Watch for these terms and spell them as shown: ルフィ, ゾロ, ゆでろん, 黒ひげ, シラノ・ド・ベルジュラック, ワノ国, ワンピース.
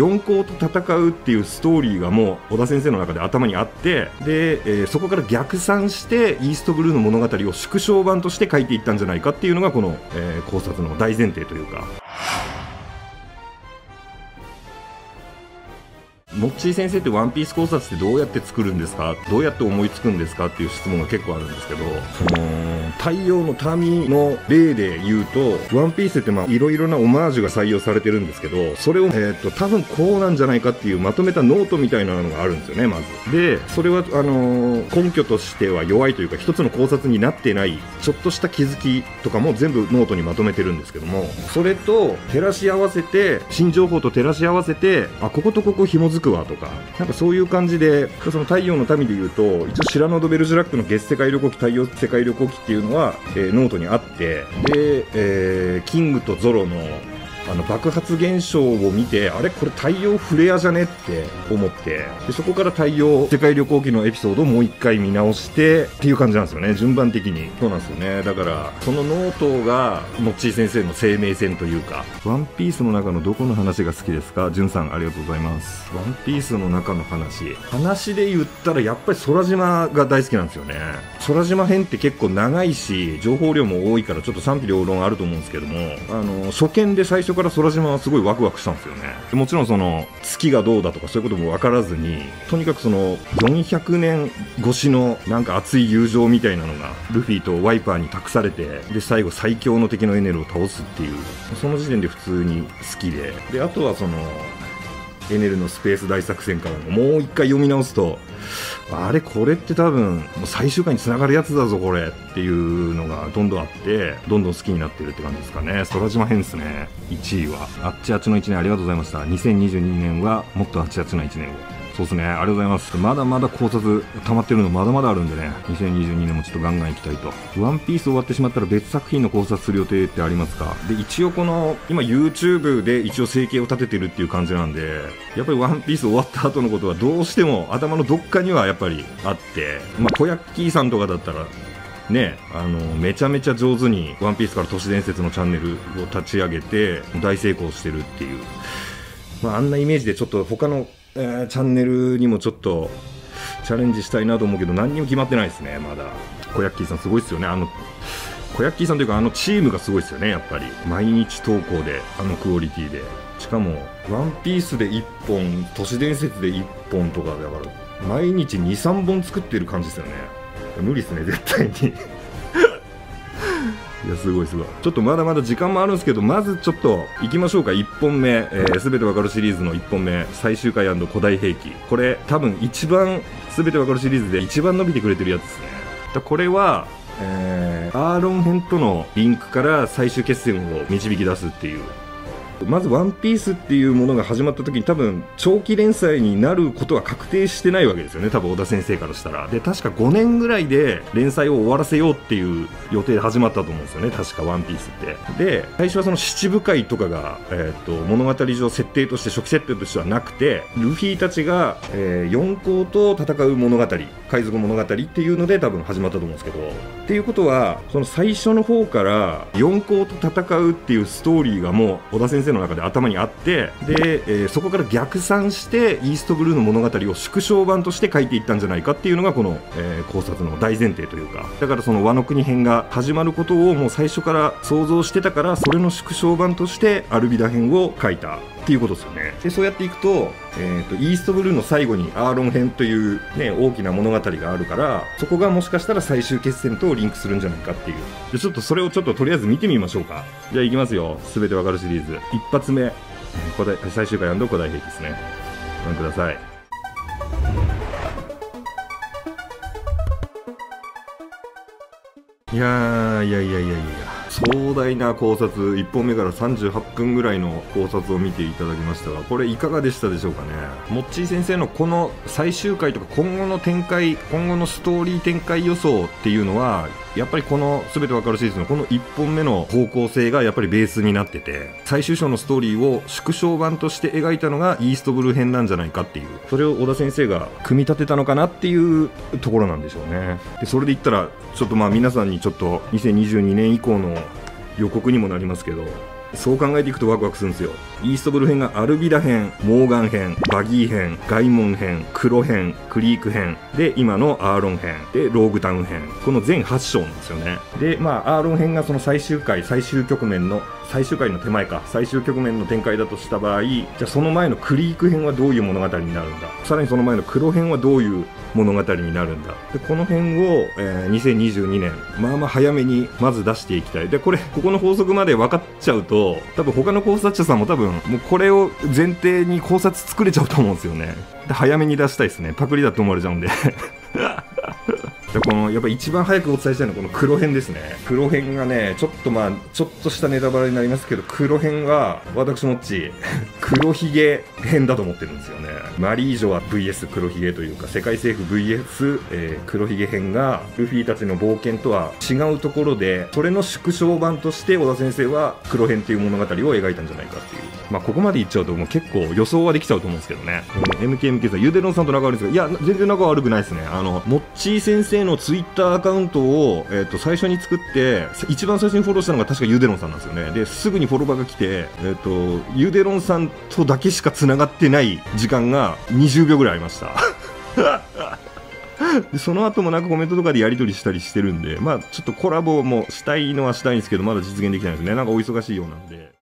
4校と戦うっていうストーリーがもう尾田先生の中で頭にあって、で、そこから逆算してイーストブルーの物語を縮小版として書いていったんじゃないかっていうのがこの、考察の大前提というか。モッチー先生ってワンピース考察ってどうやって作るんですか、どうやって思いつくんですかっていう質問が結構あるんですけど、太陽の民の例で言うと、ワンピースっていろいろなオマージュが採用されてるんですけど、それを、多分こうなんじゃないかっていうまとめたノートみたいなのがあるんですよね、まず。で、それは根拠としては弱いというか、一つの考察になってないちょっとした気づきとかも全部ノートにまとめてるんですけども、それと照らし合わせて、新情報と照らし合わせて、あ、こことここ紐づくとか、なんかそういう感じで、その太陽の民でいうと、一応シラノ・ド・ベルジュラックの月世界旅行記、太陽世界旅行記っていうのは、ノートにあって、で、キングとゾロの爆発現象を見て、あれこれ太陽フレアじゃねって思って、でそこから太陽世界旅行記のエピソードをもう一回見直してっていう感じなんですよね、順番的に。そうなんですよね。だからそのノートがモッチー先生の生命線というか。ワンピースの中のどこの話が好きですか？じゅんさんありがとうございます。ワンピースの中の話で言ったら、やっぱり空島が大好きなんですよね。空島編って結構長いし、情報量も多いから、ちょっと賛否両論あると思うんですけども、初見で最初から空島はすごいワクワクしたんですよね。もちろんその月がどうだとかそういうことも分からずに、とにかくその400年越しのなんか熱い友情みたいなのがルフィとワイパーに託されて、で最後最強の敵のエネルを倒すっていう、その時点で普通に好きで、であとはそのエネルのスペース大作戦からもう一回読み直すと、あれこれって多分最終回につながるやつだぞこれっていうのがどんどんあって、どんどん好きになってるって感じですかね。空島編ですね。1位はあっちあっちの1年ありがとうございました。2022年はもっとあっちあっちの1年を。そうですね、ありがとうございます。まだまだ考察溜まってるのまだまだあるんでね、2022年もちょっとガンガンいきたいと。ワンピース終わってしまったら別作品の考察する予定ってありますか？で、一応この今 YouTube で一応生計を立ててるっていう感じなんで、やっぱりワンピース終わった後のことはどうしても頭のどっかにはやっぱりあって、小ヤッキーさんとかだったらね、めちゃめちゃ上手にワンピースから都市伝説のチャンネルを立ち上げて大成功してるっていう、あんなイメージでちょっと他のチャンネルにもちょっとチャレンジしたいなと思うけど、何にも決まってないですね、まだ。小ヤッキーさんすごいですよね。小ヤッキーさんというか、チームがすごいですよね、やっぱり。毎日投稿で、クオリティで。しかも、ワンピースで1本、都市伝説で1本とかだから、毎日2、3本作ってる感じですよね。無理ですね、絶対に。いや、すごいすごい。ちょっとまだまだ時間もあるんですけど、まずちょっと行きましょうか。1本目、すべてわかるシリーズの1本目、最終回&古代兵器。これ、多分一番、すべてわかるシリーズで一番伸びてくれてるやつですね。だこれは、アーロン編とのリンクから最終決戦を導き出すっていう。まずワンピースっていうものが始まった時に、多分長期連載になることは確定してないわけですよね、多分小田先生からしたら。で、確か5年ぐらいで連載を終わらせようっていう予定で始まったと思うんですよね、確かワンピースって。で、最初はその七部会とかが、物語上設定として、初期設定としてはなくて、ルフィたちが、四皇と戦う物語、海賊物語っていうので多分始まったと思うんですけど、っていうことはその最初の方から四皇と戦うっていうストーリーがもう小田先生の中で頭にあって、で、そこから逆算してイーストブルーの物語を縮小版として書いていったんじゃないかっていうのがこの、考察の大前提というか。だからそのワノ国編が始まることをもう最初から想像してたから、それの縮小版としてアルビダ編を書いたっていうことですよね。で、そうやっていくと、イーストブルーの最後にアーロン編という、ね、大きな物語があるから、そこがもしかしたら最終決戦とリンクするんじゃないかっていう。で、ちょっとそれをちょっととりあえず見てみましょうか。じゃあいきますよ、すべてわかるシリーズ一発目、最終回&古代兵器ですね。ご覧ください。いや、壮大な考察、1本目から38分ぐらいの考察を見ていただきましたが、これいかがでしたでしょうかね。モッチー先生のこの最終回とか今後の展開、今後のストーリー展開予想っていうのは、やっぱりこのすべてわかるシリーズのこの1本目の方向性がやっぱりベースになってて、最終章のストーリーを縮小版として描いたのがイーストブルー編なんじゃないかっていう、それを小田先生が組み立てたのかなっていうところなんでしょうね。で、それで言ったらちょっと皆さんにちょっと2022年以降の予告にもなりますけど、そう考えていくとワクワクするんですよ。イーストブル編がアルビダ編、モーガン編、バギー編、ガイモン編、黒編、クリーク編で、今のアーロン編で、ローグタウン編、この全8章なんですよね。でまあアーロン編がその最終回、最終局面の最終回の手前か、最終局面の展開だとした場合、じゃあその前のクリーク編はどういう物語になるんだ、さらにその前の黒編はどういう物語になるんだ、でこの辺を、2022年まあまあ早めにまず出していきたい。でこれ、ここの法則まで分かっちゃうと、多分他の考察者さんも多分もうこれを前提に考察作れちゃうと思うんですよね。で早めに出したいですね。パクリだと思われちゃうんでこのやっぱ一番早くお伝えしたいのはこの黒編ですね。黒編がね、ちょっとしたネタバレになりますけど、黒編は私もっち黒ひげ編だと思ってるんですよね。マリージョア VS 黒ひげというか、世界政府 VS、黒ひげ編がルフィたちの冒険とは違うところで、それの縮小版として小田先生は黒編という物語を描いたんじゃないかっていう。まあここまで言っちゃうともう結構予想はできちゃうと思うんですけどね。MKMK さん、ゆでろんさんと仲悪いんですけど、いや全然仲悪くないですね。もっちー先生のツイッターアカウントを、最初に作って一番最初にフォローしたのが確かゆでろんさんなんですよね。ですぐにフォロワーが来て、ゆでろんさんとだけしかつながってない時間が20秒ぐらいありましたでその後もなんかコメントとかでやり取りしたりしてるんで、まあちょっとコラボもしたいのはしたいんですけど、まだ実現できないですね。なんかお忙しいようなんで。